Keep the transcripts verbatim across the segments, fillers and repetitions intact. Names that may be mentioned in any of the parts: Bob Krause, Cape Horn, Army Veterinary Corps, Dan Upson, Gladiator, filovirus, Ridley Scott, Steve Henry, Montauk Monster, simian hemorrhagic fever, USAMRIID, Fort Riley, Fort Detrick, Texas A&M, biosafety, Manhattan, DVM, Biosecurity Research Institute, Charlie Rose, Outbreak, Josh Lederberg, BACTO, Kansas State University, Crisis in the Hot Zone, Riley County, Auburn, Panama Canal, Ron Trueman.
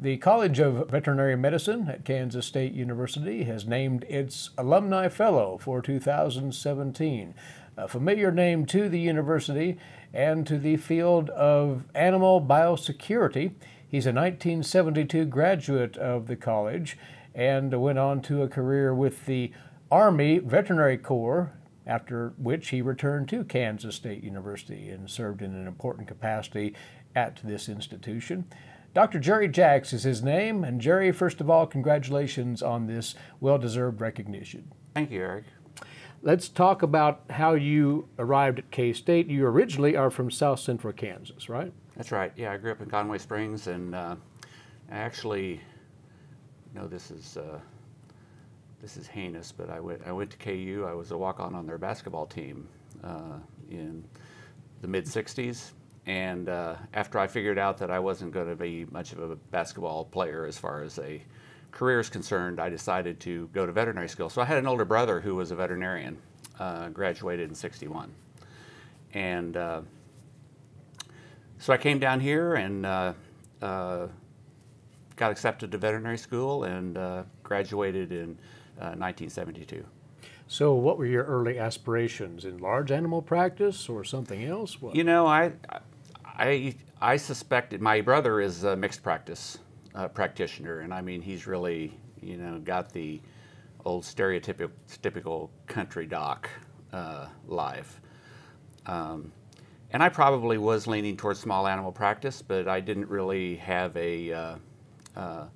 The College of Veterinary Medicine at Kansas State University has named its Alumni Fellow for two thousand seventeen, a familiar name to the university and to the field of animal biosecurity. He's a nineteen seventy-two graduate of the college and went on to a career with the Army Veterinary Corps, after which he returned to Kansas State University and served in an important capacity at this institution. Doctor Jerry Jaax is his name, and Jerry, first of all, congratulations on this well-deserved recognition. Thank you, Eric. Let's talk about how you arrived at K-State. You originally are from South Central Kansas, right? That's right. Yeah, I grew up in Conway Springs, and uh, I actually, you know, this is uh, this is heinous, but I went I went to K U. I was a walk-on on their basketball team uh, in the mid sixties. And uh, after I figured out that I wasn't going to be much of a basketball player as far as a career is concerned, I decided to go to veterinary school. So I had an older brother who was a veterinarian, uh, graduated in sixty-one. And uh, so I came down here and uh, uh, got accepted to veterinary school and uh, graduated in uh, nineteen seventy-two. So what were your early aspirations? In large animal practice or something else? What? You know, I... I I, I suspected, my brother is a mixed practice uh, practitioner, and I mean, he's really, you know, got the old stereotypical typical country doc uh, life. Um, and I probably was leaning towards small animal practice, but I didn't really have a, uh, uh,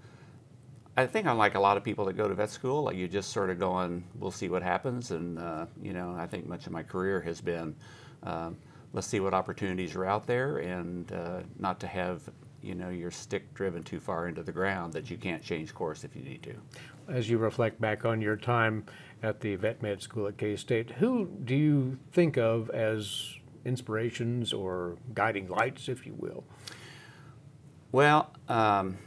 I think I'm like a lot of people that go to vet school, like you just sort of going, we'll see what happens, and, uh, you know, I think much of my career has been, um, let's see what opportunities are out there, and uh, not to have, you know, your stick driven too far into the ground that you can't change course if you need to. As you reflect back on your time at the Vet Med School at K-State, who do you think of as inspirations or guiding lights, if you will? Well, um,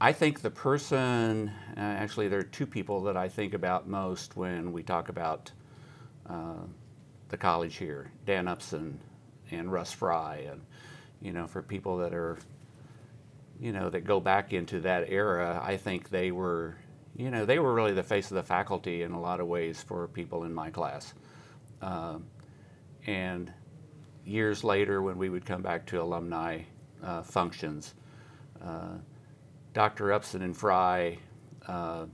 I think the person, uh, actually there are two people that I think about most when we talk about uh, the college here, Dan Upson and Russ Fry, and, you know, for people that are, you know, that go back into that era, I think they were, you know, they were really the face of the faculty in a lot of ways for people in my class. Um, and years later, when we would come back to alumni uh, functions, uh, Doctor Upson and Fry, uh,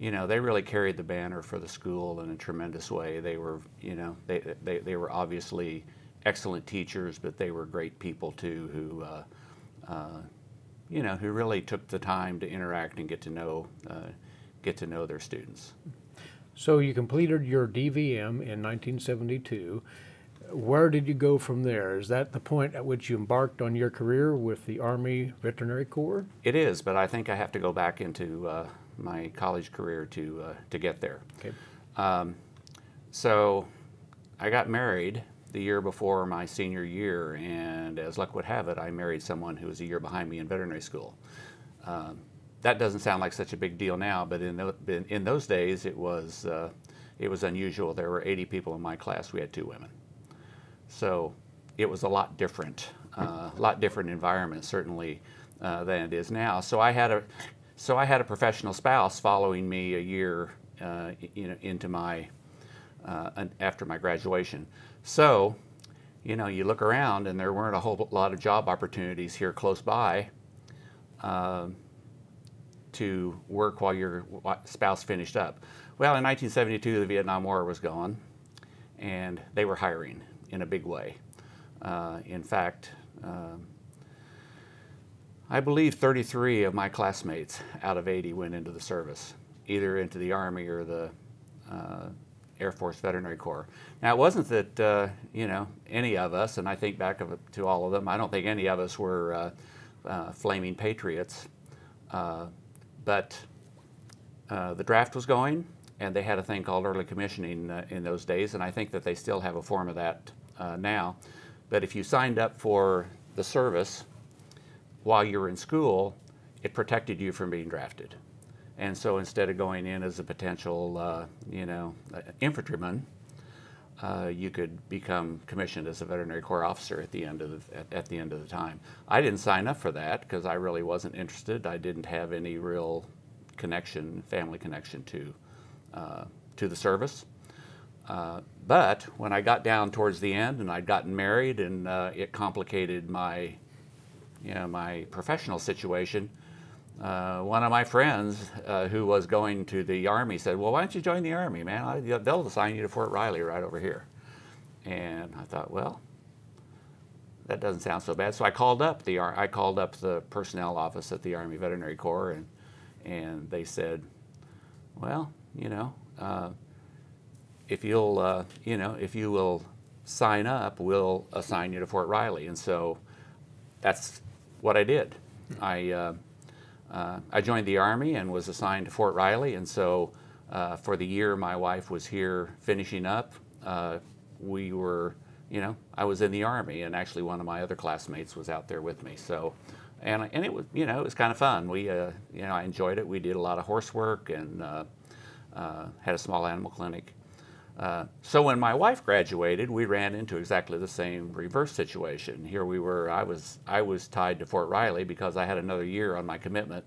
you know, they really carried the banner for the school in a tremendous way. They were, you know, they they, they were obviously excellent teachers, but they were great people too, who, uh, uh, you know, who really took the time to interact and get to know, uh, get to know their students. So you completed your D V M in nineteen seventy-two. Where did you go from there? Is that the point at which you embarked on your career with the Army Veterinary Corps? It is, but I think I have to go back into uh, my college career to uh, to get there. Okay. Um, so I got married the year before my senior year, and as luck would have it, I married someone who was a year behind me in veterinary school. Um, that doesn't sound like such a big deal now, but in those, in those days it was uh, it was unusual. There were eighty people in my class. We had two women. So it was a lot different, uh, a lot different environment certainly uh, than it is now. So I had a, so I had a professional spouse following me a year, uh, you know, into my, uh, after my graduation. So, you know, you look around and there weren't a whole lot of job opportunities here close by uh, to work while your spouse finished up. Well, in nineteen seventy-two, the Vietnam War was going, and they were hiring in a big way. Uh, in fact, um, I believe thirty-three of my classmates out of eighty went into the service, either into the Army or the uh, Air Force Veterinary Corps. Now, it wasn't that, uh, you know, any of us, and I think back of, to all of them, I don't think any of us were uh, uh, flaming patriots, uh, but uh, the draft was going, and they had a thing called early commissioning uh, in those days, and I think that they still have a form of that uh, now. But if you signed up for the service while you were in school, it protected you from being drafted. And so instead of going in as a potential, uh, you know, infantryman, uh, you could become commissioned as a veterinary corps officer at the end of the, at, at the end of the time. I didn't sign up for that because I really wasn't interested. I didn't have any real connection, family connection to uh, to the service. Uh, but when I got down towards the end and I'd gotten married and uh, it complicated my, you know, my professional situation, uh, one of my friends uh, who was going to the Army said, well, why don't you join the Army, man? I, they'll assign you to Fort Riley right over here. And I thought, well, that doesn't sound so bad. So I called up the, I called up the personnel office at the Army Veterinary Corps, and, and they said, well, you know, uh, if you'll, uh, you know, if you will sign up, we'll assign you to Fort Riley. And so that's what I did. I, uh, uh, I joined the Army and was assigned to Fort Riley. And so uh, for the year my wife was here finishing up, uh, we were, you know, I was in the Army, and actually one of my other classmates was out there with me. So, and, and it was, you know, it was kind of fun. We, uh, you know, I enjoyed it. We did a lot of horse work and uh, uh, had a small animal clinic. Uh, so when my wife graduated, we ran into exactly the same reverse situation. Here we were, I was, I was tied to Fort Riley because I had another year on my commitment,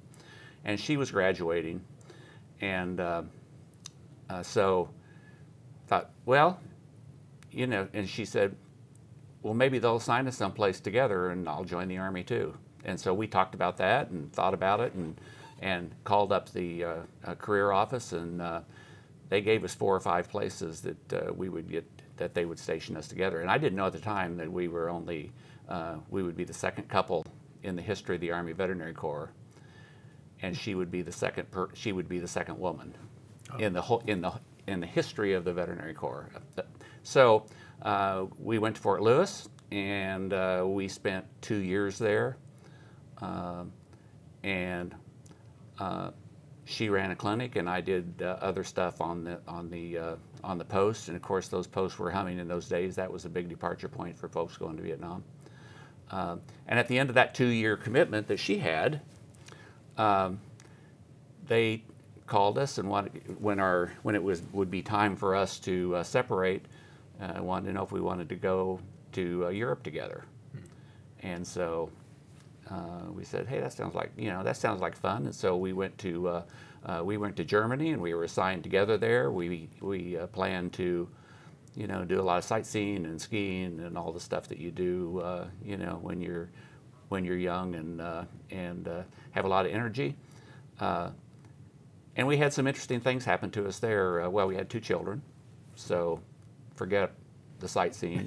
and she was graduating. And uh, uh, so I thought, well, you know, and she said, well, maybe they'll assign us someplace together and I'll join the Army too. And so we talked about that and thought about it, and, and called up the uh, uh, career office, and uh, they gave us four or five places that uh, we would get, that they would station us together. And I didn't know at the time that we were only, uh, we would be the second couple in the history of the Army Veterinary Corps, and she would be the second, per, she would be the second woman oh. in the whole, in the in the history of the Veterinary Corps. So uh, we went to Fort Lewis, and uh, we spent two years there, uh, and. Uh, She ran a clinic, and I did uh, other stuff on the on the uh, on the post. And of course, those posts were humming in those days. That was a big departure point for folks going to Vietnam. Uh, and at the end of that two-year commitment that she had, um, they called us and wanted, when our when it was would be time for us to uh, separate, uh, wanted to know if we wanted to go to uh, Europe together. Hmm. And so. Uh, we said, hey, that sounds like, you know, that sounds like fun. And so we went to uh, uh, we went to Germany, and we were assigned together there. We we uh, planned to, you know, do a lot of sightseeing and skiing and all the stuff that you do, uh, you know, when you're when you're young and uh, and uh, have a lot of energy. Uh, and we had some interesting things happen to us there. Uh, well, we had two children, so forget the sightseeing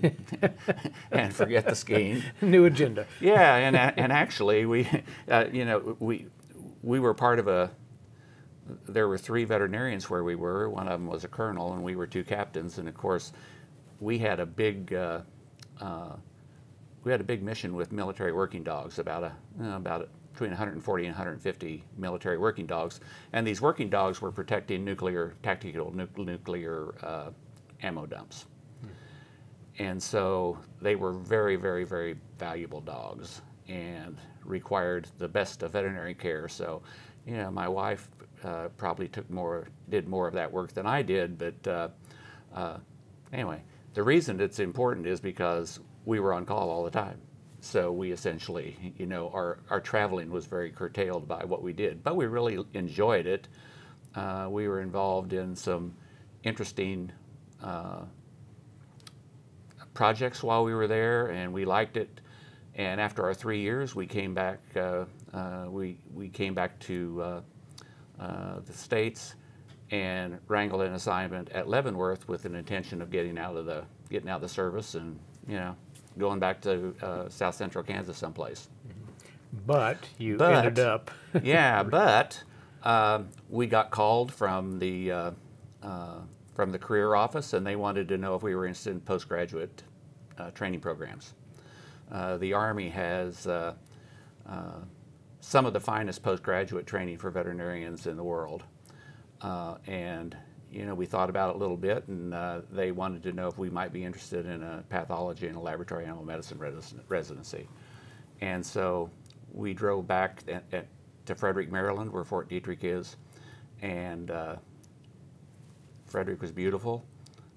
and forget the skiing. New agenda. Yeah, and and actually we, uh, you know, we we were part of a. There were three veterinarians where we were. One of them was a colonel, and we were two captains. And of course, we had a big, uh, uh, we had a big mission with military working dogs. About a you know, about a, between one hundred forty and one hundred fifty military working dogs, and these working dogs were protecting nuclear tactical nu nuclear uh, ammo dumps. And so they were very, very, very valuable dogs and required the best of veterinary care. So, you know, my wife uh, probably took more, did more of that work than I did. But uh, uh, anyway, the reason it's important is because we were on call all the time. So we essentially, you know, our, our traveling was very curtailed by what we did. But we really enjoyed it. Uh, we were involved in some interesting uh, projects while we were there, and we liked it. And after our three years, we came back. Uh, uh, we we came back to uh, uh, the States and wrangled an assignment at Leavenworth with an intention of getting out of the getting out of the service and you know going back to uh, South Central Kansas someplace. But you but, ended up. yeah, but uh, we got called from the. Uh, uh, from the career office, and they wanted to know if we were interested in postgraduate uh, training programs. Uh, the Army has uh, uh, some of the finest postgraduate training for veterinarians in the world. Uh, and, you know, we thought about it a little bit, and uh, they wanted to know if we might be interested in a pathology and a laboratory animal medicine res residency. And so we drove back at, at, to Frederick, Maryland, where Fort Detrick is, and uh, Frederick was beautiful.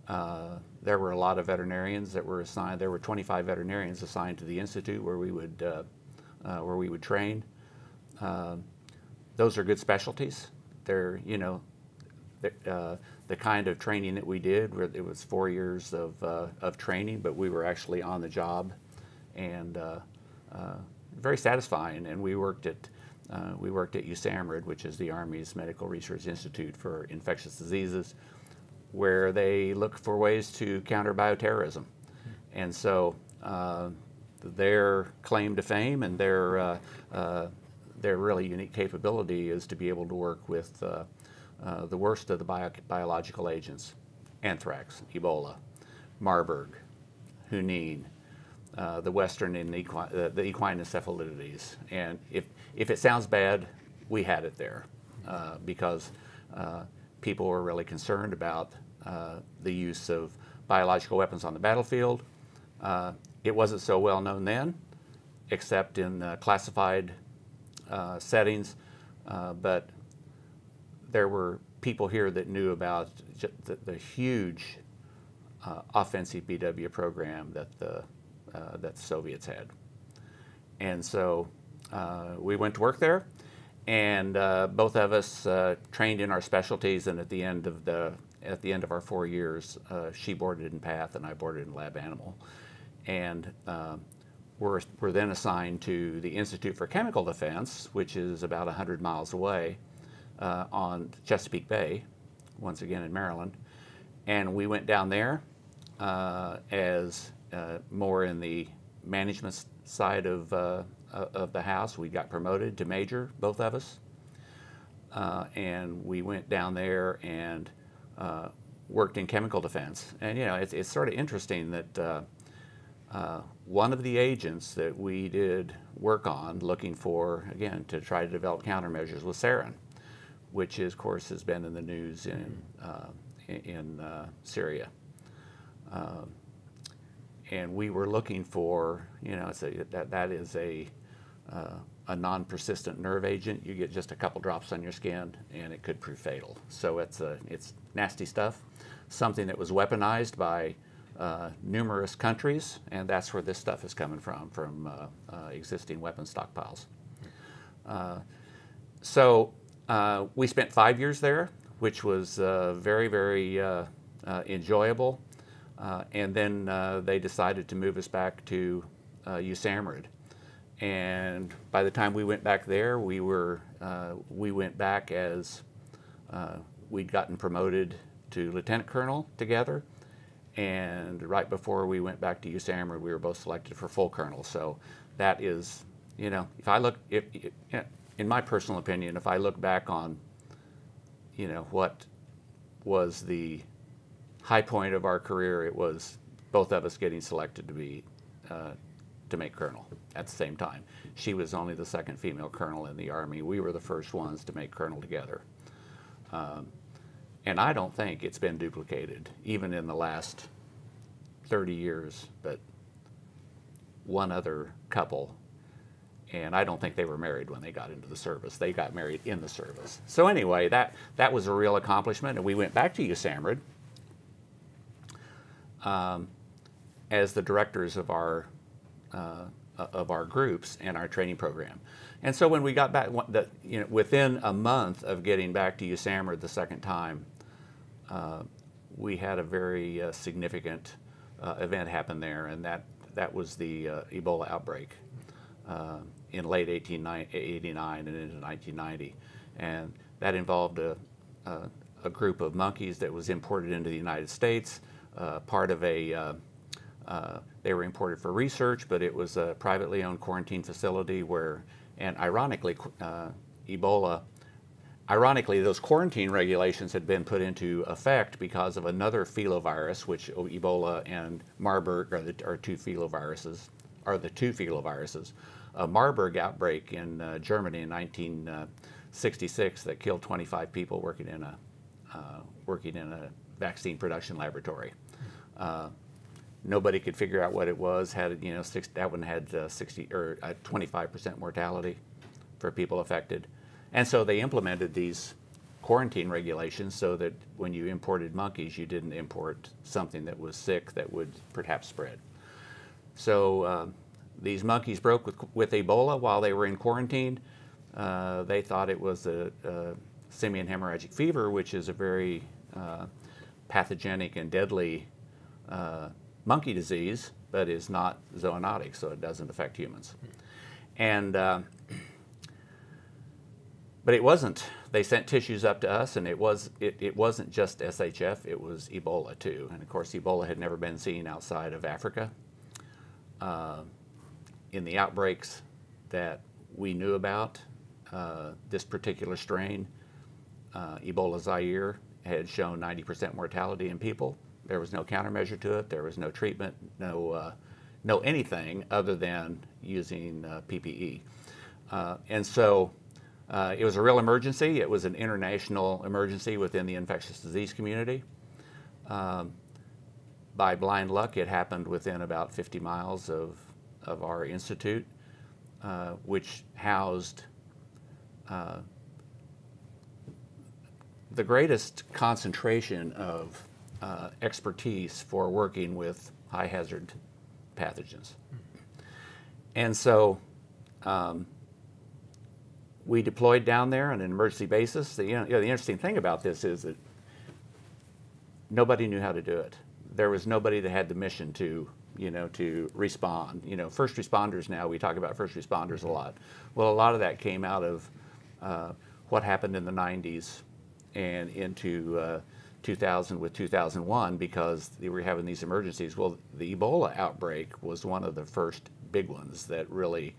Uh, there were a lot of veterinarians that were assigned. There were twenty-five veterinarians assigned to the institute where we would uh, uh, where we would train. Uh, those are good specialties. They're you know they're, uh, the kind of training that we did, where it was four years of uh, of training, but we were actually on the job, and uh, uh, very satisfying. And we worked at uh, we worked at USAMRIID, which is the Army's Medical Research Institute for Infectious Diseases, where they look for ways to counter bioterrorism. And so uh, their claim to fame and their, uh, uh, their really unique capability is to be able to work with uh, uh, the worst of the bio biological agents, anthrax, Ebola, Marburg, Hunin, uh, the Western and equine, uh, the equine encephalitis. And if, if it sounds bad, we had it there uh, because uh, people were really concerned about uh, the use of biological weapons on the battlefield. Uh, it wasn't so well known then, except in uh, classified uh, settings, uh, but there were people here that knew about j the, the huge uh, offensive B W program that the, uh, that the Soviets had. And so uh, we went to work there. And uh, both of us uh, trained in our specialties, and at the end of the at the end of our four years, uh, she boarded in Path and I boarded in Lab Animal, and uh, we're we're then assigned to the Institute for Chemical Defense, which is about a hundred miles away, uh, on Chesapeake Bay, once again in Maryland, and we went down there uh, as uh, more in the management side of. Uh, of the house. We got promoted to major, both of us, uh, and we went down there and uh, worked in chemical defense. And you know, it's, it's sort of interesting that uh, uh, one of the agents that we did work on looking for, again, to try to develop countermeasures was sarin, which is, of course has been in the news in, uh, in uh, Syria. Um, and we were looking for, you know, it's a, that, that is a Uh, a non-persistent nerve agent. You get just a couple drops on your skin and it could prove fatal. So it's, a, it's nasty stuff, something that was weaponized by uh, numerous countries, and that's where this stuff is coming from, from uh, uh, existing weapon stockpiles. Uh, so uh, we spent five years there, which was uh, very, very uh, uh, enjoyable, uh, and then uh, they decided to move us back to uh, USAMRIID. And by the time we went back there, we were uh, we went back as uh, we'd gotten promoted to lieutenant colonel together, and right before we went back to USAMRIID, we were both selected for full colonel. So that is, you know, if I look, if, if in my personal opinion, if I look back on, you know, what was the high point of our career, it was both of us getting selected to be. Uh, to make colonel at the same time. She was only the second female colonel in the Army. We were the first ones to make colonel together. Um, and I don't think it's been duplicated, even in the last thirty years, but one other couple, and I don't think they were married when they got into the service. They got married in the service. So anyway, that, that was a real accomplishment, and we went back to USAMRIID um, as the directors of our Uh, of our groups and our training program. And so when we got back, the, you know, within a month of getting back to USAMRIID the second time, uh, we had a very uh, significant uh, event happen there, and that, that was the uh, Ebola outbreak uh, in late eighteen eighty-nine and into nineteen ninety. And that involved a, a, a group of monkeys that was imported into the United States, uh, part of a uh, Uh, they were imported for research, but it was a privately owned quarantine facility where, and ironically, uh, Ebola, ironically, those quarantine regulations had been put into effect because of another filovirus, which Ebola and Marburg are, the, are two filoviruses, are the two filoviruses. A Marburg outbreak in uh, Germany in nineteen sixty-six that killed twenty-five people working in a, uh, working in a vaccine production laboratory. Uh, Nobody could figure out what it was. Had you know, six, that one had uh, sixty or twenty-five percent mortality for people affected, and so they implemented these quarantine regulations so that when you imported monkeys, you didn't import something that was sick that would perhaps spread. So uh, these monkeys broke with, with Ebola while they were in quarantine. Uh, they thought it was a, a simian hemorrhagic fever, which is a very uh, pathogenic and deadly uh, monkey disease, but is not zoonotic, so it doesn't affect humans. And uh, but it wasn't. They sent tissues up to us, and it was it, it wasn't just S H F. It was Ebola too, and of course Ebola had never been seen outside of Africa. Uh, in the outbreaks that we knew about, uh, this particular strain, uh, Ebola Zaire, had shown ninety percent mortality in people. There was no countermeasure to it. There was no treatment, no, uh, no anything other than using uh, P P E. Uh, and so uh, it was a real emergency. It was an international emergency within the infectious disease community. Um, by blind luck, it happened within about fifty miles of, of our institute, uh, which housed uh, the greatest concentration of Uh, expertise for working with high hazard pathogens. And so um, we deployed down there on an emergency basis. The, you know, the interesting thing about this is that nobody knew how to do it. There was nobody that had the mission to, you know, to respond. You know, first responders now, we talk about first responders a lot. Well, a lot of that came out of uh, what happened in the nineties and into uh, two thousand with two thousand one, because they were having these emergencies. Well, the Ebola outbreak was one of the first big ones that really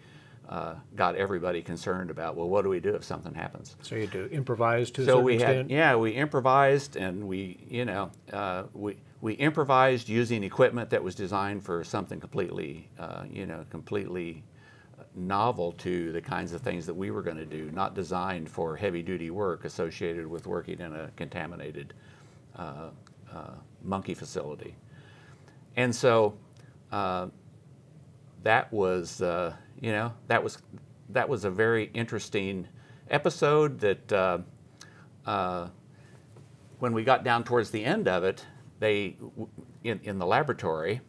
uh, got everybody concerned about, well, what do we do if something happens? So you had to improvise to a certain extent? Yeah, we improvised, and we, you know, uh, we, we improvised using equipment that was designed for something completely, uh, you know, completely novel to the kinds of things that we were going to do, not designed for heavy-duty work associated with working in a contaminated Uh, uh, monkey facility. And so uh, that was, uh, you know, that was that was a very interesting episode that uh, uh, when we got down towards the end of it, they, in, in the laboratory,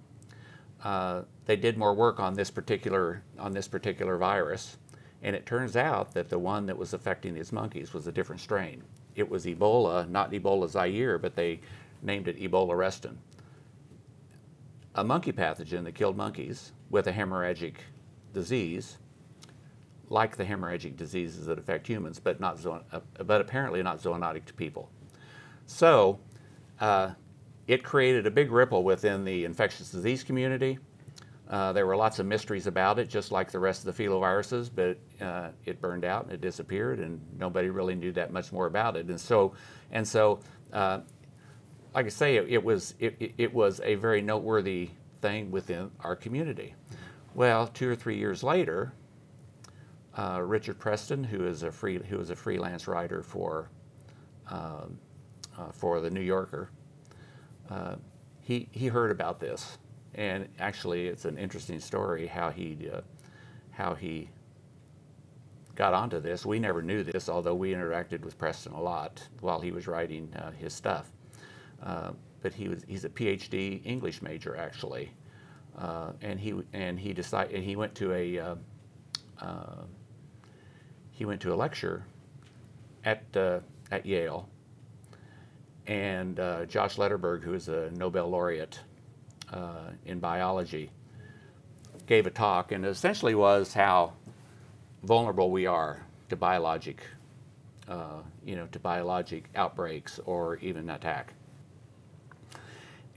uh, they did more work on this particular, on this particular virus. And it turns out that the one that was affecting these monkeys was a different strain. It was Ebola, not Ebola Zaire, but they named it Ebola Reston, a monkey pathogen that killed monkeys with a hemorrhagic disease, like the hemorrhagic diseases that affect humans, but not zoon but apparently not zoonotic to people. So uh, it created a big ripple within the infectious disease community. Uh, there were lots of mysteries about it, just like the rest of the filoviruses, but uh, it burned out and it disappeared, and nobody really knew that much more about it. And so, and so, uh, like I say, it, it was it, it was a very noteworthy thing within our community. Well, two or three years later, uh, Richard Preston, who is a free who is a freelance writer for um, uh, for the New Yorker, uh, he he heard about this. And actually, it's an interesting story how he, uh, how he got onto this. We never knew this, although we interacted with Preston a lot while he was writing uh, his stuff. Uh, but he was—he's a P H D English major, actually, uh, and he and he decided and he went to a uh, uh, he went to a lecture at uh, at Yale, and uh, Josh Lederberg, who is a Nobel laureate Uh, in biology, gave a talk, and essentially was how vulnerable we are to biologic, uh, you know, to biologic outbreaks or even attack.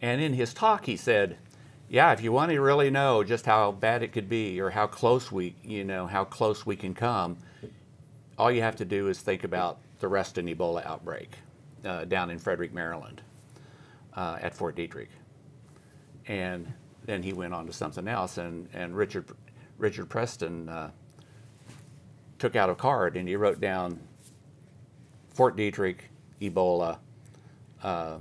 And in his talk, he said, "Yeah, if you want to really know just how bad it could be, or how close we, you know, how close we can come, all you have to do is think about the Reston Ebola outbreak uh, down in Frederick, Maryland, uh, at Fort Detrick." And then he went on to something else, and, and Richard, Richard Preston uh, took out a card, and he wrote down Fort Detrick, Ebola, uh,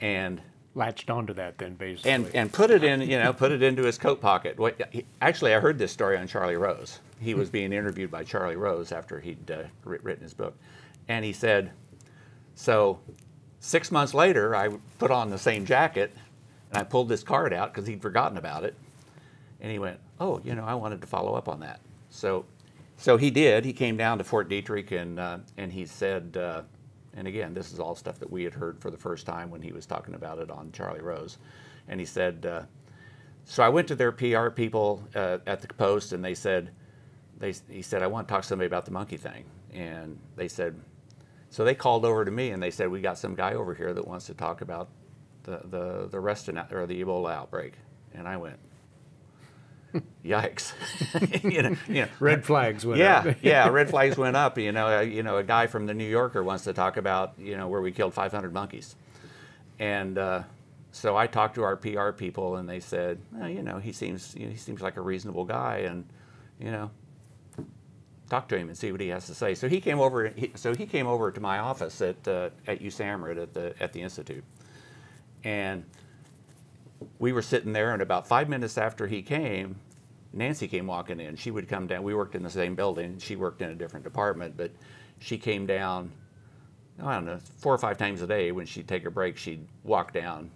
and... Latched onto that then, basically. And, and put it in, you know, put it into his coat pocket. What, he, actually, I heard this story on Charlie Rose. He was being interviewed by Charlie Rose after he'd uh, written his book. And he said, So six months later, I put on the same jacket, and I pulled this card out because he'd forgotten about it. And he went, oh, you know, I wanted to follow up on that. So so he did. He came down to Fort Detrick, and, uh, and he said, uh, and again, this is all stuff that we had heard for the first time when he was talking about it on Charlie Rose. And he said, uh, so I went to their P R people uh, at the post, and they said, they, he said, I want to talk to somebody about the monkey thing. And they said, so they called over to me, and they said, we got some guy over here that wants to talk about the, the, the, rest in, or the Ebola outbreak. And I went, yikes. you know, you know, red flags went yeah, up. yeah, red flags went up. You know, you know, a guy from the New Yorker wants to talk about, you know, where we killed five hundred monkeys. And uh, so I talked to our P R people, and they said, well, you know, he seems, you know, he seems like a reasonable guy, and, you know, talk to him and see what he has to say. So he came over. He, so he came over to my office at uh, at USAMRIID at the at the institute, and we were sitting there. And about five minutes after he came, Nancy came walking in. She would come down. We worked in the same building. She worked in a different department, but she came down. I don't know, four or five times a day. When she'd take a break, she'd walk down,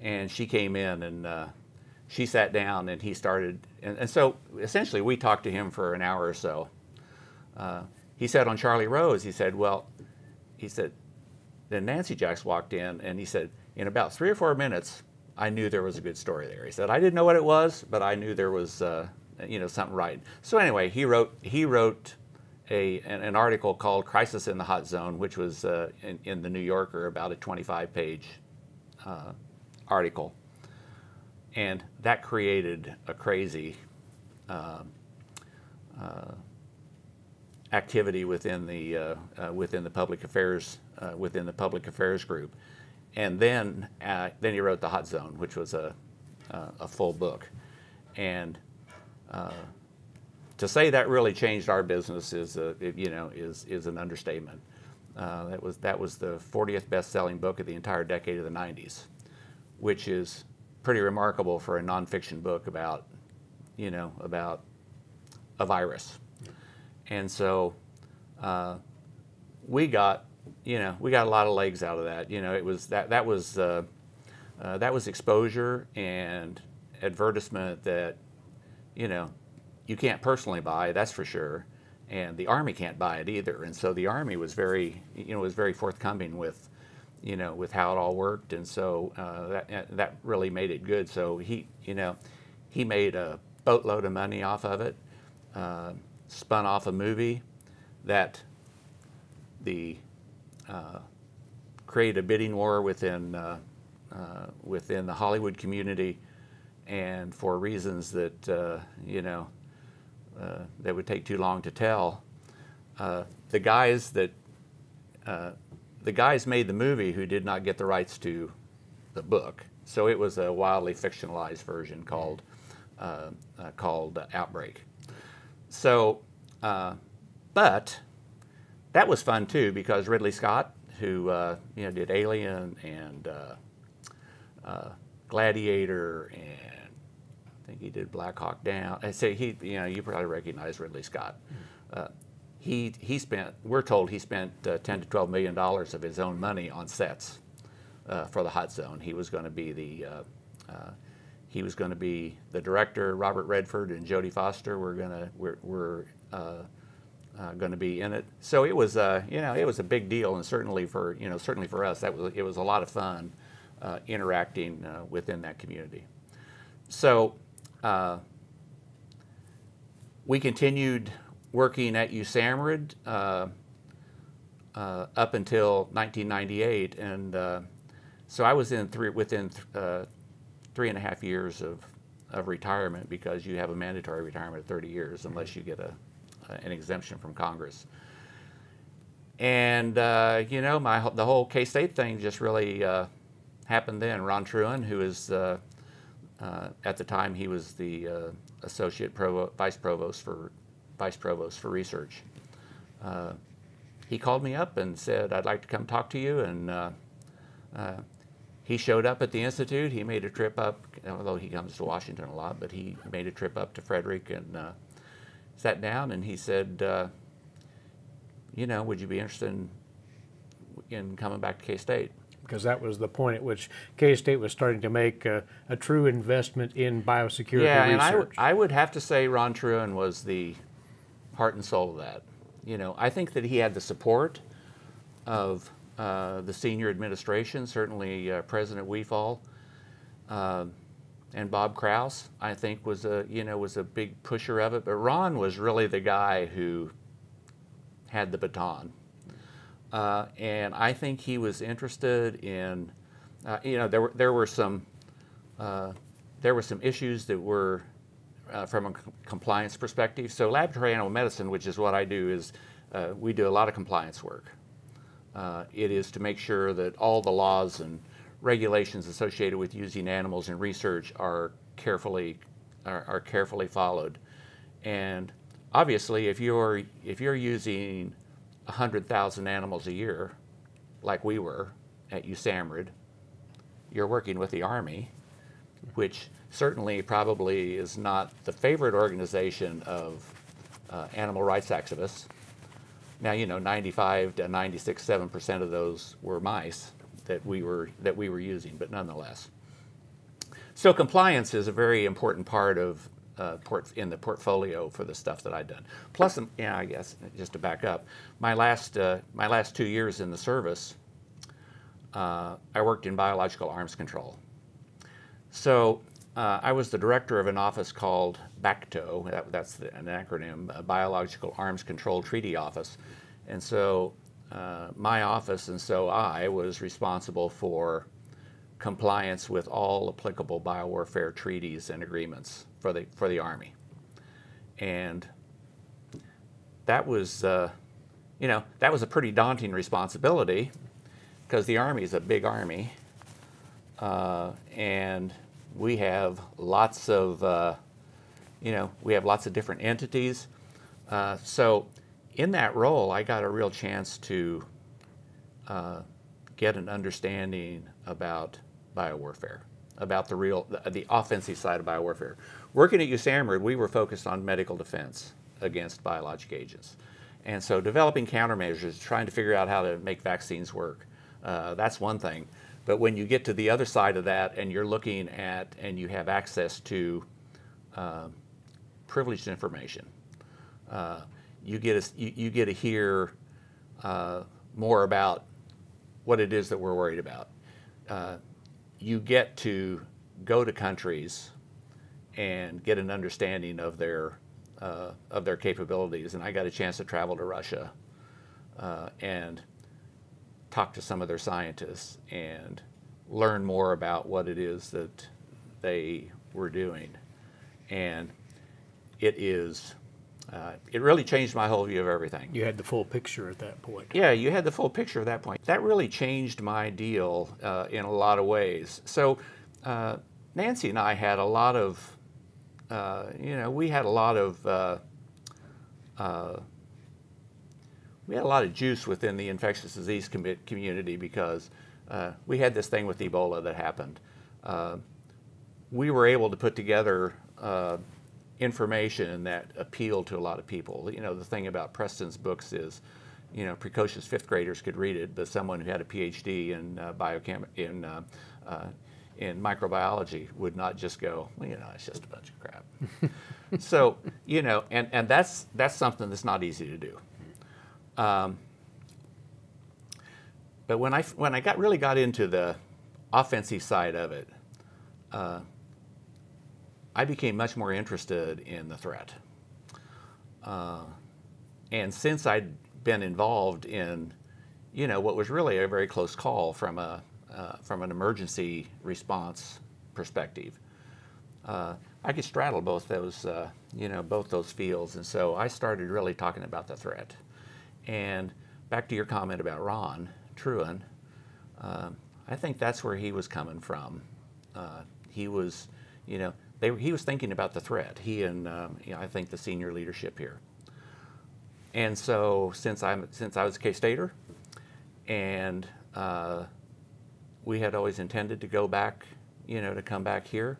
and she came in and. Uh, She sat down, and he started, and, and so essentially we talked to him for an hour or so. Uh, he said on Charlie Rose, he said, well, he said, then Nancy Jaax walked in, and he said, in about three or four minutes, I knew there was a good story there. He said, I didn't know what it was, but I knew there was, uh, you know, something right. So anyway, he wrote, he wrote a, an, an article called Crisis in the Hot Zone, which was uh, in, in the New Yorker, about a twenty-five page uh, article. And that created a crazy uh, uh, activity within the uh, uh, within the public affairs uh, within the public affairs group, and then uh, then he wrote The Hot Zone, which was a uh, a full book, and uh, to say that really changed our business is a, you know is is an understatement. Uh, that was that was the fortieth best-selling book of the entire decade of the nineties, which is pretty remarkable for a nonfiction book about, you know, about a virus. And so uh, we got, you know, we got a lot of legs out of that. You know, it was that that was uh, uh, that was exposure and advertisement that, you know, you can't personally buy, that's for sure, and the Army can't buy it either. And so the Army was very, you know, was very forthcoming with. You know, with how it all worked, and so uh, that that really made it good. So he, you know, he made a boatload of money off of it, uh, spun off a movie that the uh, created a bidding war within uh, uh, within the Hollywood community, and for reasons that uh, you know uh, that would take too long to tell, uh, the guys that. Uh, The guys made the movie who did not get the rights to the book, so it was a wildly fictionalized version called uh, uh, called Outbreak. So, uh, but that was fun too, because Ridley Scott, who uh, you know did Alien and uh, uh, Gladiator, and I think he did Black Hawk Down. I say he, you know, you probably recognize Ridley Scott. Uh, He, he spent, we're told he spent uh, ten to twelve million dollars of his own money on sets uh, for the Hot Zone. He was going to be the, uh, uh, he was going to be the director. Robert Redford and Jodie Foster were going to, were, were uh, uh, going to be in it. So it was, uh, you know, it was a big deal, and certainly for, you know, certainly for us, that was, it was a lot of fun uh, interacting uh, within that community. So uh, we continued working at USAMRIID uh, uh, up until nineteen ninety-eight, and uh, so I was in three within th uh, three and a half years of of retirement, because you have a mandatory retirement of thirty years unless you get a uh, an exemption from Congress. And uh, you know, my the whole K-State thing just really uh, happened then. Ron Trueman, who is uh, uh, at the time he was the uh, associate provo vice provost for Vice Provost for Research. Uh, he called me up and said, I'd like to come talk to you. And uh, uh, he showed up at the Institute. He made a trip up, although he comes to Washington a lot, but he made a trip up to Frederick and uh, sat down, and he said, uh, you know, would you be interested in in coming back to K-State. Because that was the point at which K-State was starting to make a, a true investment in biosecurity yeah, research. Yeah, and I, I would have to say Ron Trueman was the heart and soul of that. You know, I think that he had the support of uh, the senior administration, certainly uh, President Weefall, uh, and Bob Krause, I think, was a, you know, was a big pusher of it. But Ron was really the guy who had the baton. Uh, and I think he was interested in, uh, you know, there were there were some uh, there were some issues that were uh, from a compliance perspective. So laboratory animal medicine, which is what I do, is uh, we do a lot of compliance work. Uh, it is to make sure that all the laws and regulations associated with using animals in research are carefully are, are carefully followed. And obviously, if you're if you're using one hundred thousand animals a year, like we were at USAMRIID, you're working with the Army, which certainly probably is not the favorite organization of uh, animal rights activists. Now, you know, ninety-five to ninety-six, seven percent of those were mice that we were, that we were using, but nonetheless. So compliance is a very important part of Uh, port in the portfolio for the stuff that I'd done. Plus, yeah, I guess just to back up, my last uh, my last two years in the service, uh, I worked in biological arms control. So uh, I was the director of an office called BACTO. That, that's the, an acronym, uh, Biological Arms Control Treaty Office. And so uh, my office, and so I was responsible for compliance with all applicable biowarfare treaties and agreements for the for the Army, and that was uh, you know that was a pretty daunting responsibility because the Army is a big army, uh, and we have lots of uh, you know we have lots of different entities. Uh, so in that role, I got a real chance to uh, get an understanding about biowarfare, about the real the, the offensive side of biowarfare. Working at USAMRIID, we were focused on medical defense against biologic agents. And so developing countermeasures, trying to figure out how to make vaccines work, uh, that's one thing. But when you get to the other side of that and you're looking at and you have access to uh, privileged information, uh, you get a, you, you get to hear uh, more about what it is that we're worried about. Uh, you get to go to countries and get an understanding of their uh, of their capabilities, and I got a chance to travel to Russia uh, and talk to some of their scientists and learn more about what it is that they were doing, and it is uh, it really changed my whole view of everything. You had the full picture at that point. Yeah, you had the full picture at that point. That really changed my deal uh, in a lot of ways. So uh, Nancy and I had a lot of Uh, you know, we had a lot of uh, uh, we had a lot of juice within the infectious disease com community because uh, we had this thing with Ebola that happened. Uh, we were able to put together uh, information that appealed to a lot of people. You know, the thing about Preston's books is, you know, precocious fifth graders could read it, but someone who had a PhD in uh, biochem in uh, uh, in microbiology would not just go, well, you know, it's just a bunch of crap. So, you know, and, and that's, that's something that's not easy to do. Um, but when I, when I got, really got into the offensive side of it, uh, I became much more interested in the threat. Uh, and since I'd been involved in, you know, what was really a very close call from a, Uh, from an emergency response perspective, uh, I could straddle both those, uh, you know, both those fields, and so I started really talking about the threat. And back to your comment about Ron Trueman, um, I think that's where he was coming from. Uh, he was, you know, they were, he was thinking about the threat. He and um, you know, I think the senior leadership here. And so since I'm since I was a K-Stater, and uh, we had always intended to go back, you know, to come back here.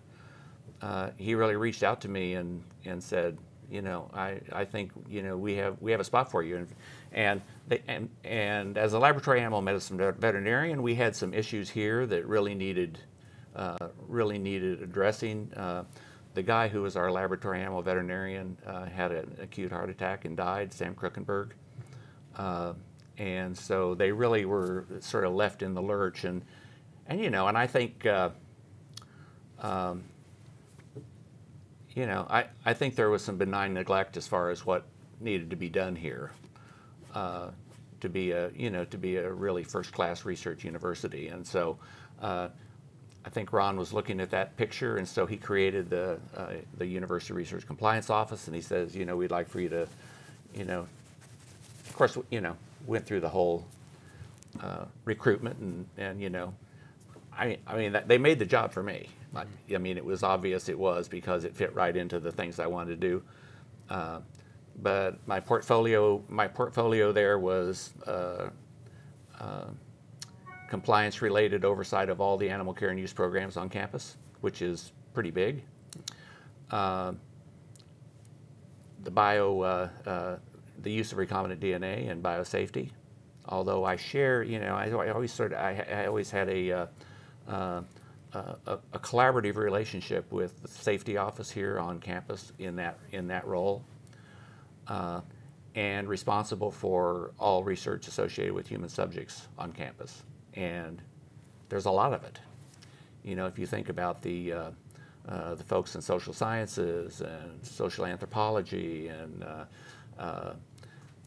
Uh, he really reached out to me and, and said, you know, I, I think, you know, we have we have a spot for you. And and, they, and and as a laboratory animal medicine veterinarian, we had some issues here that really needed uh, really needed addressing. Uh, the guy who was our laboratory animal veterinarian uh, had an acute heart attack and died, Sam Kruckenberg. Uh, and so they really were sort of left in the lurch. And, and you know, and I think, uh, um, you know, I, I think there was some benign neglect as far as what needed to be done here uh, to be a, you know, to be a really first-class research university. And so uh, I think Ron was looking at that picture, and so he created the, uh, the University Research Compliance Office, and he says, you know, we'd like for you to, you know, of course, you know, went through the whole uh, recruitment, and, and, you know, I, I mean, that, they made the job for me. I, I mean, it was obvious it was because it fit right into the things I wanted to do. Uh, but my portfolio, my portfolio there was uh, uh, compliance-related oversight of all the animal care and use programs on campus, which is pretty big. Uh, the bio, uh, uh, the use of recombinant D N A and biosafety. Although I share, you know, I, I always sort of, I, I always had a. Uh, uh, Uh, a, a collaborative relationship with the safety office here on campus in that in that role, uh, and responsible for all research associated with human subjects on campus. And there's a lot of it. You know, if you think about the uh, uh, the folks in social sciences and social anthropology and uh, uh,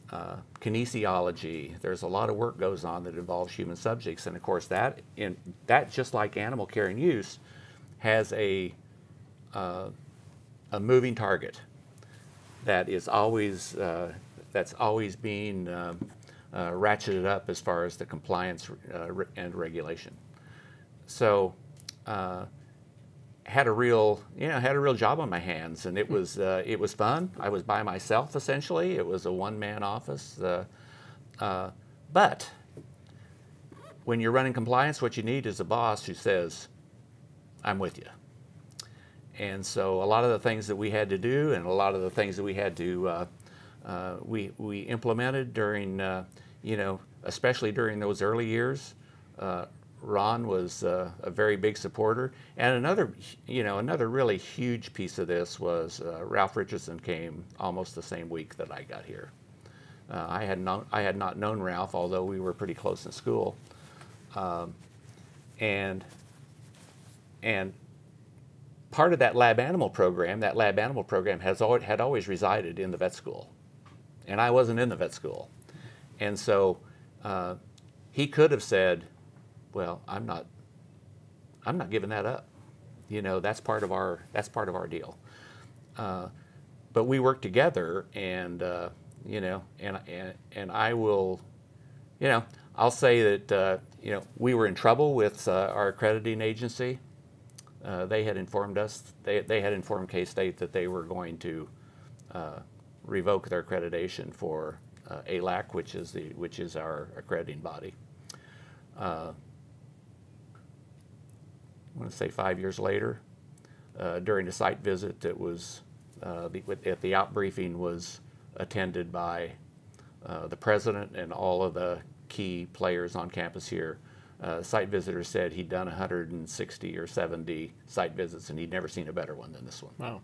uh, kinesiology, there's a lot of work goes on that involves human subjects, and of course that in that just like animal care and use has a uh, a moving target that is always uh, that's always being um, uh, ratcheted up as far as the compliance uh, re and regulation. So uh, had a real you know had a real job on my hands, and it was uh, it was fun. I was by myself essentially. It was a one-man office, uh, uh, but when you're running compliance, what you need is a boss who says, I'm with you. And so a lot of the things that we had to do and a lot of the things that we had to uh, uh, we we implemented during uh, you know especially during those early years. uh, Ron was uh, a very big supporter. And another, you know, another really huge piece of this was uh, Ralph Richardson came almost the same week that I got here. Uh, I had not, I had not known Ralph, although we were pretty close in school. Um, and, and part of that lab animal program, that lab animal program has always, had always resided in the vet school. And I wasn't in the vet school. And so uh, he could have said, well, I'm not, I'm not giving that up. You know, that's part of our, that's part of our deal. Uh, but we work together, and uh, you know, and, and and I will, you know, I'll say that uh, you know we were in trouble with uh, our accrediting agency. Uh, they had informed us, they they had informed K-State that they were going to uh, revoke their accreditation for uh, A L A C, which is the which is our accrediting body. Uh, I want to say five years later, uh, during a site visit that was uh, the, at the out briefing was attended by uh, the president and all of the key players on campus here. Uh, site visitor said he'd done one hundred sixty or seventy site visits and he'd never seen a better one than this one. Wow!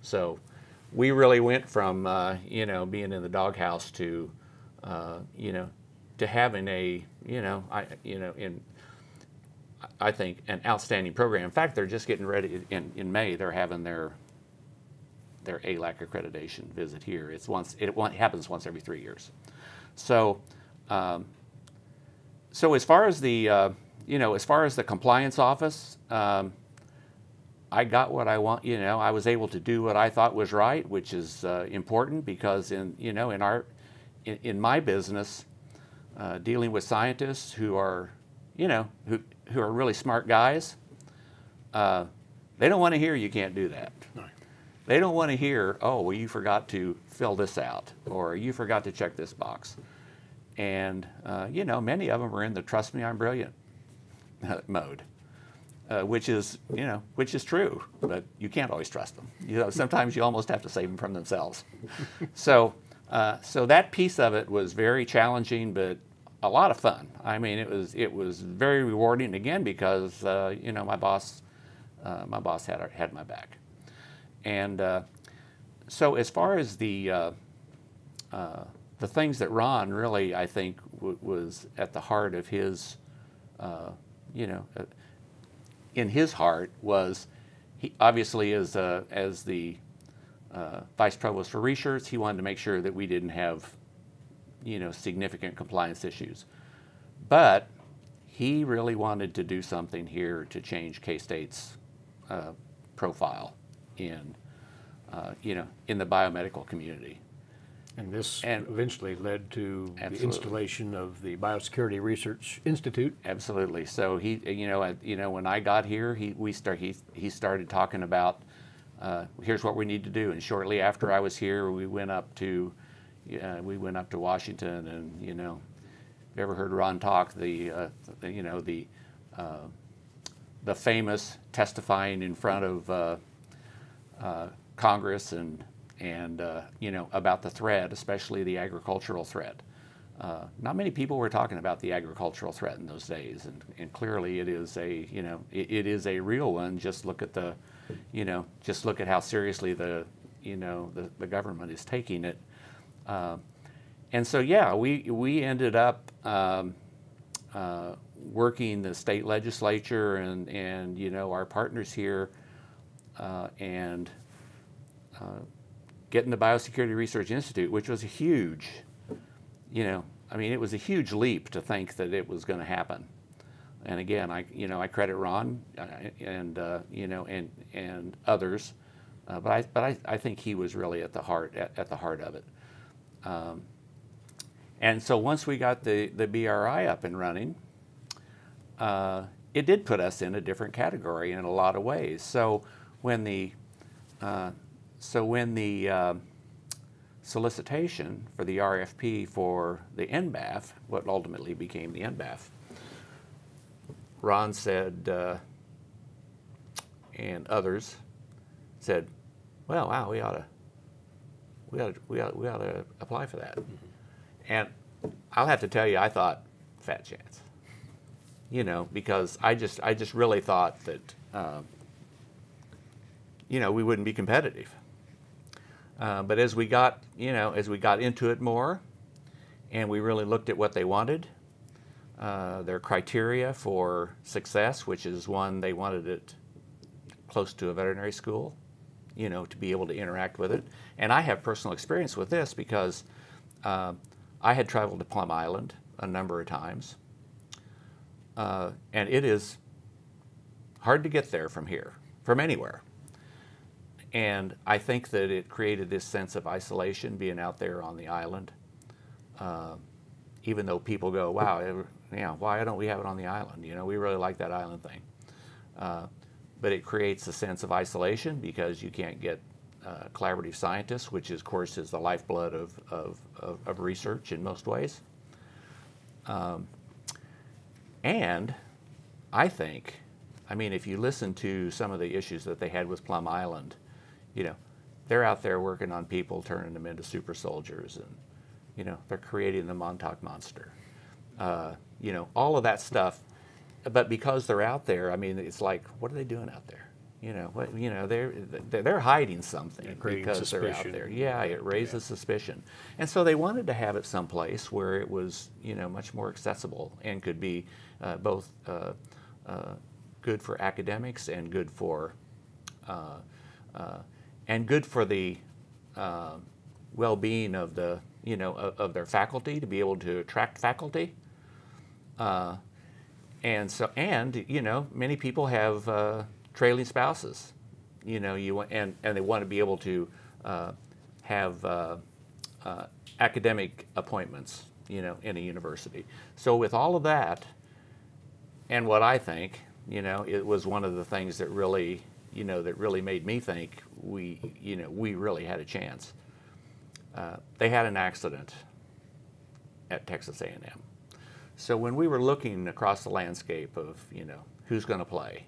So we really went from uh, you know being in the doghouse to uh, you know to having a you know I you know in. I think an outstanding program. In fact, they're just getting ready in, in May. They're having their their A L A C accreditation visit here. It's once it happens once every three years. So, um, so as far as the uh, you know as far as the compliance office, um, I got what I want. You know, I was able to do what I thought was right, which is uh, important because in you know in our in, in my business, uh, dealing with scientists who are you know who. who are really smart guys, uh, they don't want to hear you can't do that. No. They don't want to hear, oh, well, you forgot to fill this out, or you forgot to check this box. And, uh, you know, many of them are in the trust me, I'm brilliant mode. uh, which is, you know, which is true, but you can't always trust them. You know, sometimes you almost have to save them from themselves. So, uh, so that piece of it was very challenging, but a lot of fun. I mean, it was it was very rewarding again because uh, you know, my boss, uh, my boss had had my back, and uh, so as far as the uh, uh, the things that Ron really, I think, w was at the heart of his, uh, you know, uh, in his heart was, he obviously as uh, as the uh, vice provost for research, he wanted to make sure that we didn't have, you know, significant compliance issues. But he really wanted to do something here to change K-State's uh, profile in, uh, you know, in the biomedical community. And this and eventually led to absolutely. the installation of the Biosecurity Research Institute. Absolutely. So he, you know, I, you know, when I got here, he we start he he started talking about uh, here's what we need to do. And shortly after I was here, we went up to uh, we went up to Washington, and you know, if you ever heard Ron talk, the, uh, the you know the uh, the famous testifying in front of uh, uh, Congress and. and, uh, you know, about the threat, especially the agricultural threat. Uh, not many people were talking about the agricultural threat in those days, and, and clearly it is a, you know, it, it is a real one. Just look at the, you know, just look at how seriously the, you know, the, the government is taking it. Uh, and so, yeah, we, we ended up um, uh, working the state legislature and, and you know, our partners here uh, and, uh, getting the Biosecurity Research Institute, which was a huge, you know, I mean, it was a huge leap to think that it was going to happen. And again, I, you know, I credit Ron and, uh, you know, and and others, uh, but I, but I, I think he was really at the heart, at, at the heart of it. Um, and so once we got the the B R I up and running, uh, it did put us in a different category in a lot of ways. So when the uh, So when the uh, solicitation for the R F P for the N B A F, what ultimately became the N B A F, Ron said, uh, and others said, "Well, wow, we ought to, we ought to, we ought, we ought to apply for that." Mm-hmm. And I'll have to tell you, I thought, "Fat chance," you know, because I just, I just really thought that, um, you know, we wouldn't be competitive. Uh, but as we got, you know, as we got into it more, and we really looked at what they wanted, uh, their criteria for success, which is one, they wanted it close to a veterinary school, you know, to be able to interact with it. And I have personal experience with this because uh, I had traveled to Plum Island a number of times, uh, and it is hard to get there from here, from anywhere. And I think that it created this sense of isolation, being out there on the island. Uh, even though people go, "Wow, it, you know, why don't we have it on the island? You know, we really like that island thing." Uh, but it creates a sense of isolation because you can't get uh, collaborative scientists, which is, of course, is the lifeblood of of, of, of research in most ways. Um, and I think, I mean, if you listen to some of the issues that they had with Plum Island. You know, they're out there working on people, turning them into super soldiers, and you know, they're creating the Montauk Monster. Uh, you know, all of that stuff. But because they're out there, I mean, it's like, what are they doing out there? You know, what, you know, they're they're hiding something because suspicion. They're out there. Yeah, it raises yeah. suspicion, and so they wanted to have it someplace where it was, you know, much more accessible and could be uh, both uh, uh, good for academics and good for. Uh, uh, And good for the uh, well-being of the, you know, of, of their faculty, to be able to attract faculty, uh, and so and you know, many people have uh, trailing spouses, you know, you and and they want to be able to uh, have uh, uh, academic appointments, you know, in a university. So with all of that, and what I think, you know, it was one of the things that really. You know, that really made me think we, you know, we really had a chance. Uh, they had an accident at Texas A and M. So when we were looking across the landscape of, you know, who's going to play,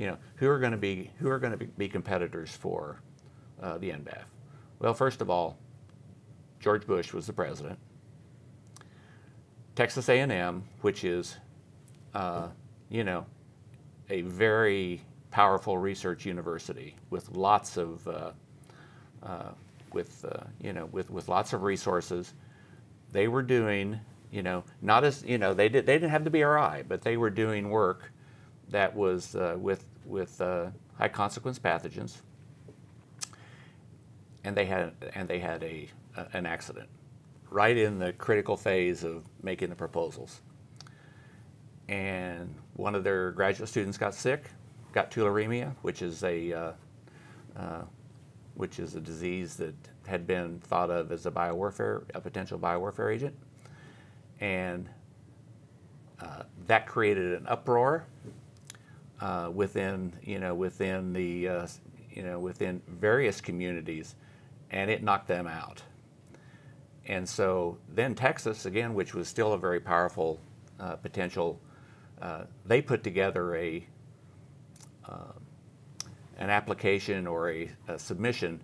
you know, who are going to be who are going to be competitors for uh, the N B A F? Well, first of all, George Bush was the president. Texas A and M, which is, uh, you know, a very powerful research university with lots of, uh, uh, with uh, you know, with with lots of resources. They were doing, you know, not as you know, they did they didn't have the B R I, but they were doing work that was uh, with with uh, high consequence pathogens. And they had and they had a, a an accident, right in the critical phase of making the proposals. And one of their graduate students got sick, got tularemia, which is a uh, uh, which is a disease that had been thought of as a biowarfare, a potential biowarfare agent, and uh, that created an uproar uh, within you know within the uh, you know within various communities, and it knocked them out. And so then Texas, again, which was still a very powerful uh, potential, uh, they put together a uh, an application or a, a submission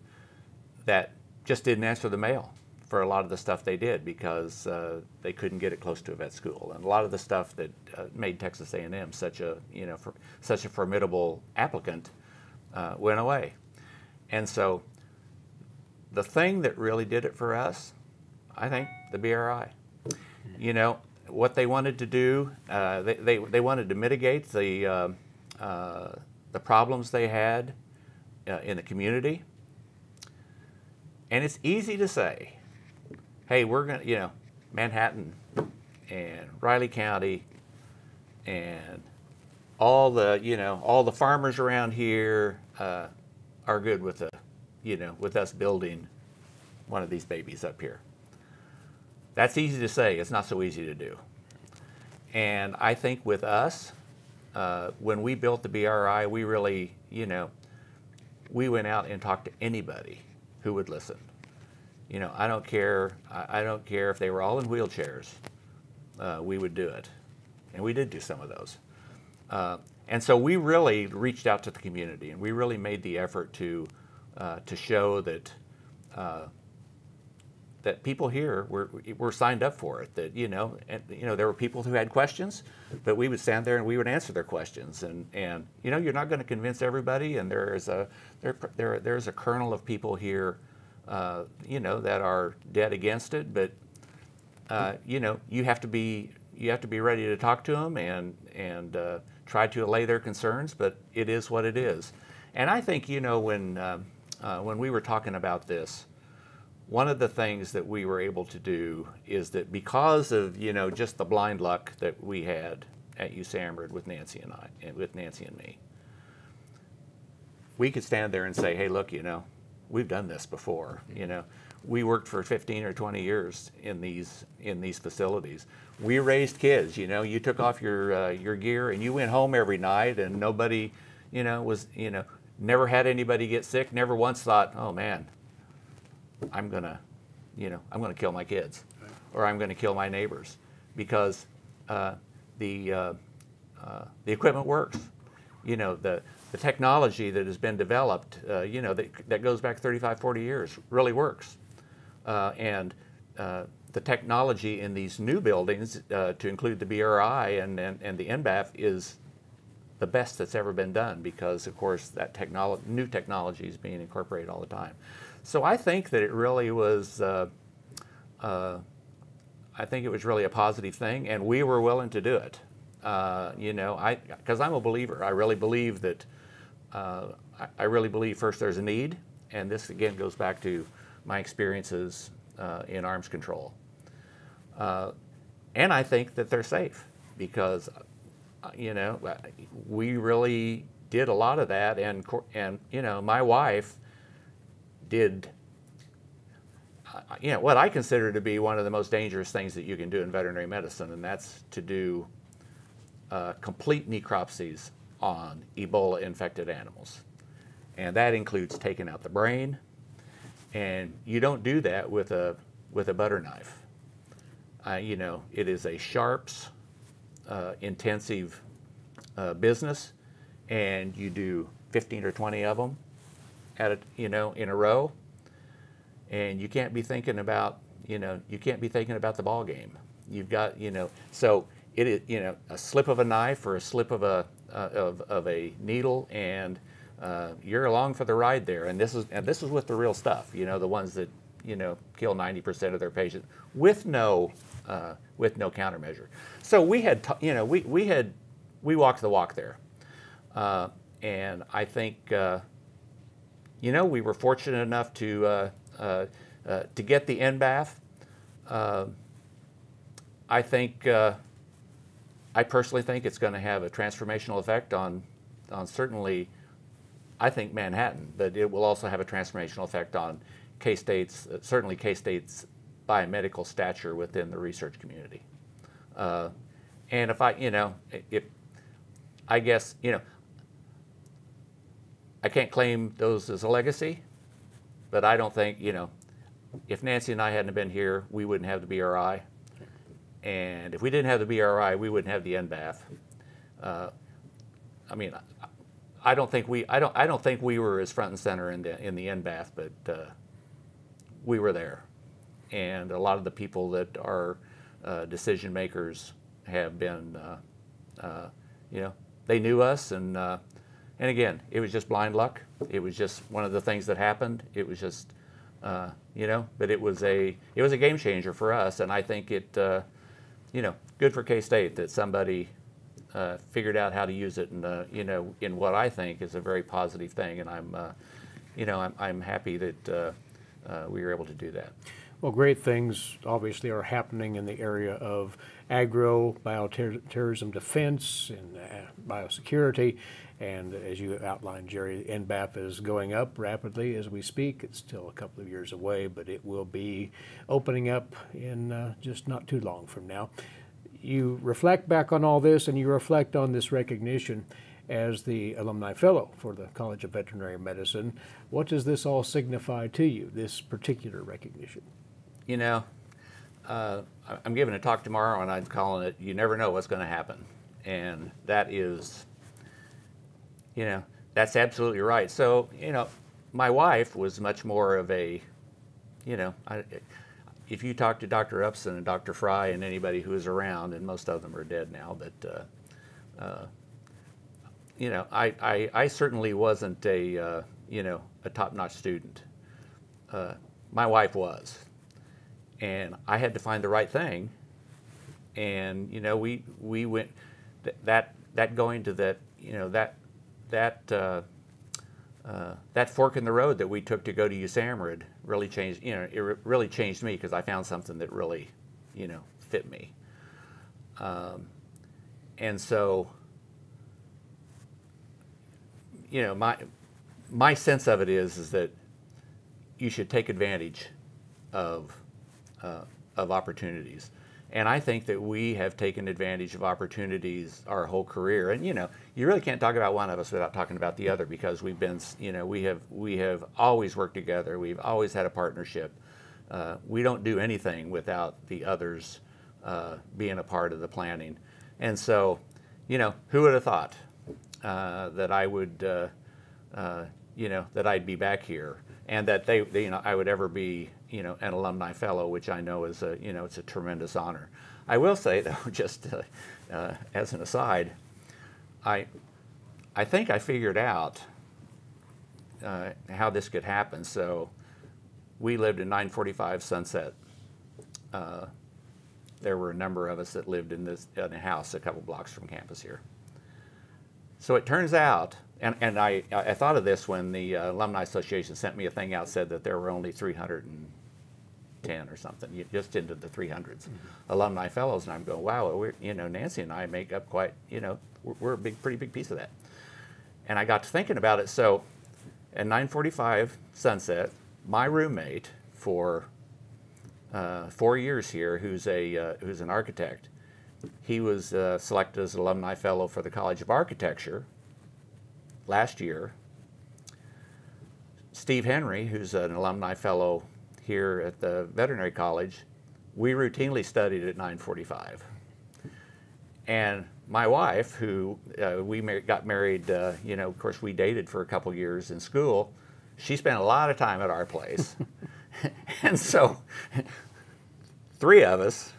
that just didn't answer the mail for a lot of the stuff they did because uh, they couldn't get it close to a vet school, and a lot of the stuff that uh, made Texas A and M such a you know for, such a formidable applicant uh, went away. And so the thing that really did it for us, I think, the B R I. You know, what they wanted to do, uh, they, they, they wanted to mitigate the, uh, uh, the problems they had uh, in the community. And it's easy to say, hey, we're going to, you know, Manhattan and Riley County and all the, you know, all the farmers around here uh, are good with the, you know, with us building one of these babies up here. That's easy to say. It's not so easy to do. And I think with us, uh, when we built the B R I, we really, you know, we went out and talked to anybody who would listen. You know, I don't care. I, I don't care if they were all in wheelchairs. Uh, we would do it, and we did do some of those. Uh, and so we really reached out to the community, and we really made the effort to uh, to show that. Uh, That people here were were signed up for it. That you know, and, you know, there were people who had questions, but we would stand there and we would answer their questions. And and you know, you're not going to convince everybody. And there is a there there there is a kernel of people here, uh, you know, that are dead against it. But uh, you know, you have to be you have to be ready to talk to them and and uh, try to allay their concerns. But it is what it is. And I think you know when uh, uh, when we were talking about this. One of the things that we were able to do is that because of you know just the blind luck that we had at USAMRIID with Nancy and I, with Nancy and me, we could stand there and say, "Hey, look, you know, we've done this before. You know, we worked for fifteen or twenty years in these in these facilities. We raised kids. You know, you took off your uh, your gear and you went home every night, and nobody, you know, was you know never had anybody get sick. Never once thought, oh man." I'm gonna, you know, I'm gonna kill my kids, or I'm gonna kill my neighbors, because uh, the uh, uh, the equipment works. You know, the the technology that has been developed, uh, you know, that that goes back thirty-five, forty years, really works. Uh, and uh, the technology in these new buildings, uh, to include the B R I and and, and the N B A F, is the best that's ever been done, because of course that technology, new technology, is being incorporated all the time. So I think that it really was, uh, uh, I think it was really a positive thing, and we were willing to do it. Uh, you know, I, because I'm a believer. I really believe that, uh, I, I really believe first there's a need, and this again goes back to my experiences uh, in arms control. Uh, and I think that they're safe, because, you know, we really did a lot of that, and, and you know, my wife did, you know, what I consider to be one of the most dangerous things that you can do in veterinary medicine, and that's to do uh, complete necropsies on Ebola-infected animals. And that includes taking out the brain, and you don't do that with a, with a butter knife. Uh, you know, it is a sharps, uh, intensive uh, business, and you do fifteen or twenty of them at a, you know, in a row, and you can't be thinking about, you know, you can't be thinking about the ball game. You've got, you know, so it is, you know, a slip of a knife or a slip of a uh, of of a needle, and uh, you're along for the ride there. And this is and this is with the real stuff, you know, the ones that, you know, kill ninety percent of their patients with no uh, with no countermeasure. So we had, t you know, we we had we walked the walk there, uh, and I think, uh, you know, we were fortunate enough to uh, uh, uh, to get the N B A F. Uh, I think. Uh, I personally think it's going to have a transformational effect on, on certainly, I think, Manhattan, but it will also have a transformational effect on K-State's, uh, certainly K-State's biomedical stature within the research community. Uh, and if I, you know, if, I guess, you know, I can't claim those as a legacy, but I don't think, you know, if Nancy and I hadn't been here, we wouldn't have the B R I. And if we didn't have the B R I, we wouldn't have the N B A F. Uh, I mean, I, I don't think we, I don't, I don't think we were as front and center in the in the N B A F, but uh, we were there, and a lot of the people that are uh, decision makers have been, uh, uh, you know, they knew us, and uh, and again, it was just blind luck. It was just one of the things that happened. It was just, uh, you know, but it was a it was a game changer for us, and I think it. Uh, You know, good for K-State that somebody uh, figured out how to use it, and uh, you know, in what I think is a very positive thing, and I'm, uh, you know, I'm, I'm happy that uh, uh, we were able to do that. Well, great things obviously are happening in the area of agro, bioterrorism defense, and uh, biosecurity. And as you outlined, Jerry, N B A F is going up rapidly as we speak. It's still a couple of years away, but it will be opening up in uh, just not too long from now. You reflect back on all this, and you reflect on this recognition as the Alumni Fellow for the College of Veterinary Medicine. What does this all signify to you, this particular recognition? You know, uh, I'm giving a talk tomorrow, and I'm calling it, you never know what's going to happen. And that is... You know, that's absolutely right. So, you know, my wife was much more of a, you know, I, if you talk to Doctor Upson and Doctor Fry and anybody who is around, and most of them are dead now, but, uh, uh, you know, I, I, I certainly wasn't a, uh, you know, a top-notch student. Uh, my wife was. And I had to find the right thing. And, you know, we, we went, th that, that going to that, you know, that, That uh, uh, that fork in the road that we took to go to USAMRIID really changed. You know, it re really changed me because I found something that really, you know, fit me. Um, and so, you know, my my sense of it is is that you should take advantage of uh, of opportunities. And I think that we have taken advantage of opportunities our whole career. And, you know, you really can't talk about one of us without talking about the other, because we've been, you know, we have, we have always worked together. We've always had a partnership. Uh, we don't do anything without the others uh, being a part of the planning. And so, you know, who would have thought uh, that I would, uh, uh, you know, that I'd be back here, and that they, they, you know, I would ever be, you know, an Alumni Fellow, which I know is a, you know, it's a tremendous honor. I will say, though, just uh, uh, as an aside, I, I think I figured out uh, how this could happen. So we lived in nine forty-five Sunset. Uh, there were a number of us that lived in this in a house a couple blocks from campus here. So it turns out, and, and I, I thought of this when the uh, Alumni Association sent me a thing out, said that there were only three hundred ten or something, you, just into the three hundreds, mm-hmm. Alumni Fellows, and I'm going, wow, we're, you know, Nancy and I make up quite, you know, we're, we're a big, pretty big piece of that. And I got to thinking about it. So at nine forty-five Sunset, my roommate for uh, four years here, who's, a, uh, who's an architect, he was uh, selected as an Alumni Fellow for the College of Architecture last year. Steve Henry, who's an Alumni Fellow here at the Veterinary College, we routinely studied at nine forty-five. And my wife, who uh, we mar got married, uh, you know, of course we dated for a couple years in school, she spent a lot of time at our place. And so three of us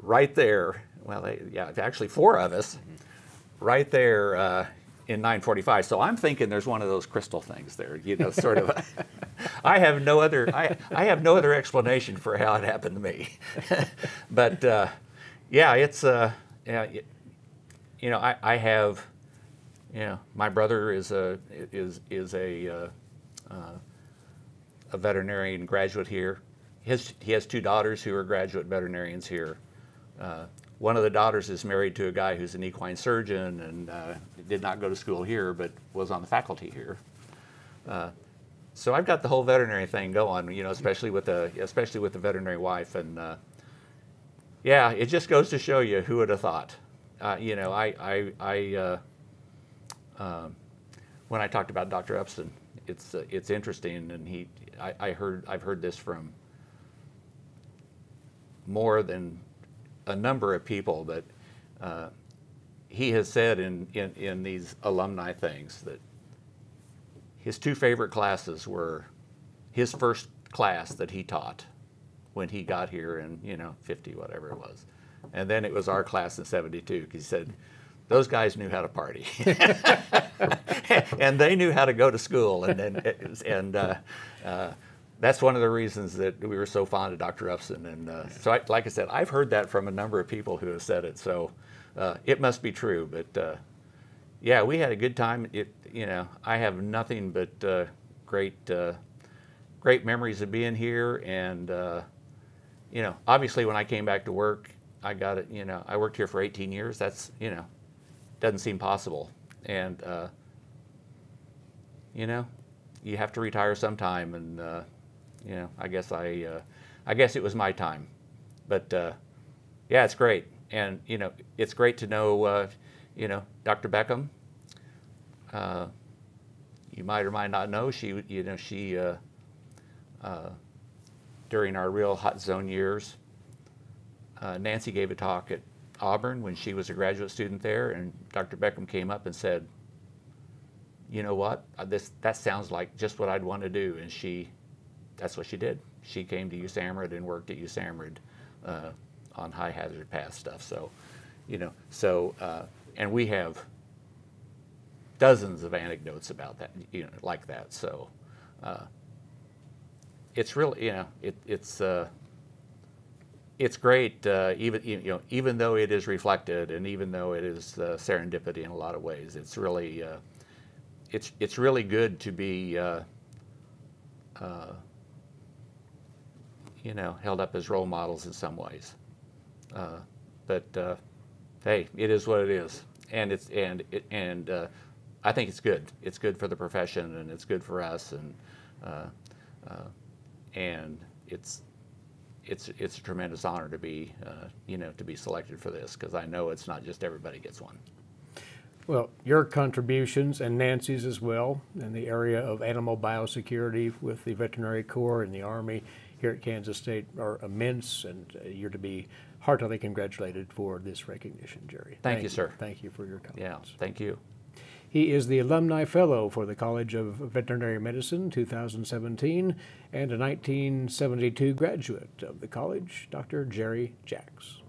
right there, well, they, yeah, actually four of us right there uh, in nine forty-five. So I'm thinking there's one of those crystal things there, you know, sort of. A, I have no other, I, I have no other explanation for how it happened to me. But uh, yeah, it's, uh, yeah, it, you know, I, I have, you know, my brother is a, is, is a, uh, uh, a veterinarian graduate here. He has, he has two daughters who are graduate veterinarians here. Uh, one of the daughters is married to a guy who's an equine surgeon and uh, did not go to school here, but was on the faculty here. Uh, so I've got the whole veterinary thing going, you know, especially with the, especially with the veterinary wife. And uh, yeah, it just goes to show you who would have thought. Uh, you know, I, I, I uh, uh, when I talked about Doctor Upson, it's uh, it's interesting, and he, I, I heard, I've heard this from more than a number of people, but uh, he has said in, in in these alumni things that his two favorite classes were his first class that he taught when he got here in, you know, fifty whatever it was. And then it was our class in seventy-two, because he said, those guys knew how to party. And they knew how to go to school. And then, and uh, uh, that's one of the reasons that we were so fond of Doctor Upson. And uh, so, I, like I said, I've heard that from a number of people who have said it. So uh, it must be true. But uh, yeah, we had a good time. It, you know, I have nothing but uh, great, uh, great memories of being here. And uh, you know, obviously, when I came back to work, I got it, you know, I worked here for eighteen years. That's, you know, doesn't seem possible. And, uh, you know, you have to retire sometime. And, uh, you know, I guess I, uh, I guess it was my time. But, uh, yeah, it's great. And, you know, it's great to know, uh, you know, Doctor Beckham. Uh, you might or might not know, she, you know, she, uh, uh, during our real hot zone years, Uh, Nancy gave a talk at Auburn when she was a graduate student there, and Doctor Beckham came up and said, you know what, this, that sounds like just what I'd want to do. And she, that's what she did. She came to USAMRIID and worked at USAMRIID uh, on high hazard path stuff. So, you know, so, uh, and we have dozens of anecdotes about that, you know, like that. So uh, it's really, you know, it, it's, uh, it's great, uh, even you know, even though it is reflected, and even though it is uh, serendipity in a lot of ways, it's really, uh, it's it's really good to be, uh, uh, you know, held up as role models in some ways. Uh, but uh, hey, it is what it is, and it's and it, and uh, I think it's good. It's good for the profession, and it's good for us, and uh, uh, and it's. It's, it's a tremendous honor to be, uh, you know, to be selected for this, because I know it's not just everybody gets one. Well, your contributions, and Nancy's as well, in the area of animal biosecurity with the Veterinary Corps and the Army here at Kansas State are immense, and you're to be heartily congratulated for this recognition, Jerry. Thank, thank you, sir. Thank you for your comments. Yeah, thank you. He is the Alumni Fellow for the College of Veterinary Medicine, two thousand seventeen, and a nineteen seventy-two graduate of the college, Doctor Jerry Jaax.